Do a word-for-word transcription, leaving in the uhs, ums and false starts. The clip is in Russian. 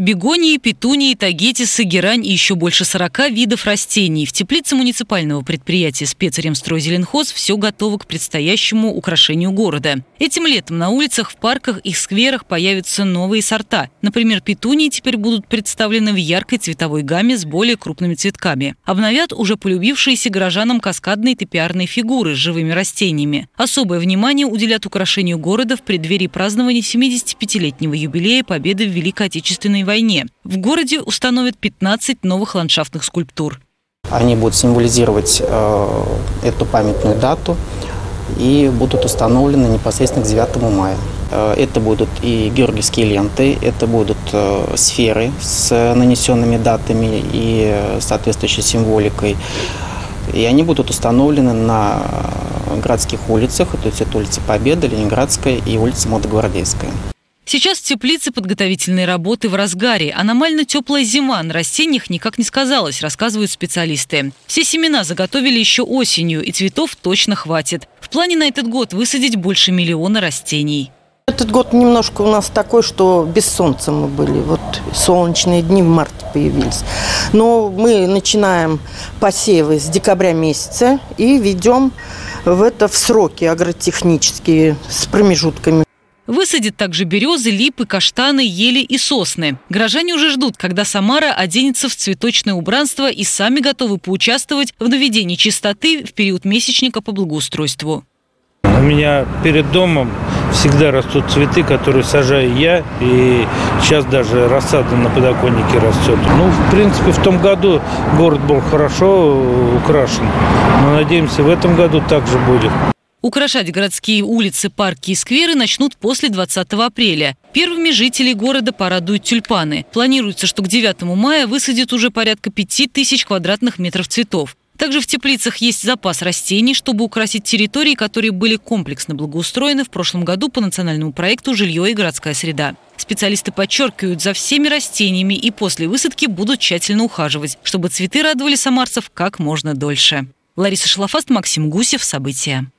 бегонии, петунии, тагетисы, герань и еще больше сорока видов растений. В теплице муниципального предприятия «Спецремстройзеленхоз» все готово к предстоящему украшению города. Этим летом на улицах, в парках и скверах появятся новые сорта. Например, петунии теперь будут представлены в яркой цветовой гамме с более крупными цветками. Обновят уже полюбившиеся горожанам каскадные топиарные фигуры с живыми растениями. Особое внимание уделят украшению города в преддверии празднования семидесятипятилетнего юбилея победы в Великой Отечественной войне. В городе установят пятнадцать новых ландшафтных скульптур. Они будут символизировать э, эту памятную дату и будут установлены непосредственно к девятому мая. Это будут и георгиевские ленты, это будут сферы с нанесенными датами и соответствующей символикой. И они будут установлены на городских улицах, то есть это улица Победы, Ленинградская и улица Молодогвардейская. Сейчас в теплице подготовительные работы в разгаре. Аномально теплая зима на растениях никак не сказалась, рассказывают специалисты. Все семена заготовили еще осенью, и цветов точно хватит. В плане на этот год высадить больше миллиона растений. Этот год немножко у нас такой, что без солнца мы были. Вот солнечные дни в марте появились. Но мы начинаем посевы с декабря месяца и ведем в это в сроки агротехнические с промежутками. Высадят также березы, липы, каштаны, ели и сосны. Горожане уже ждут, когда Самара оденется в цветочное убранство и сами готовы поучаствовать в наведении чистоты в период месячника по благоустройству. У меня перед домом всегда растут цветы, которые сажаю я, и сейчас даже рассада на подоконнике растет. Ну, в принципе, в том году город был хорошо украшен, но надеемся, в этом году также будет. Украшать городские улицы, парки и скверы начнут после двадцатого апреля. Первыми жителей города порадуют тюльпаны. Планируется, что к девятому мая высадят уже порядка пяти тысяч квадратных метров цветов. Также в теплицах есть запас растений, чтобы украсить территории, которые были комплексно благоустроены в прошлом году по национальному проекту «Жилье и городская среда». Специалисты подчеркивают, за всеми растениями и после высадки будут тщательно ухаживать, чтобы цветы радовали самарцев как можно дольше. Лариса Шалафаст, Максим Гусев. События.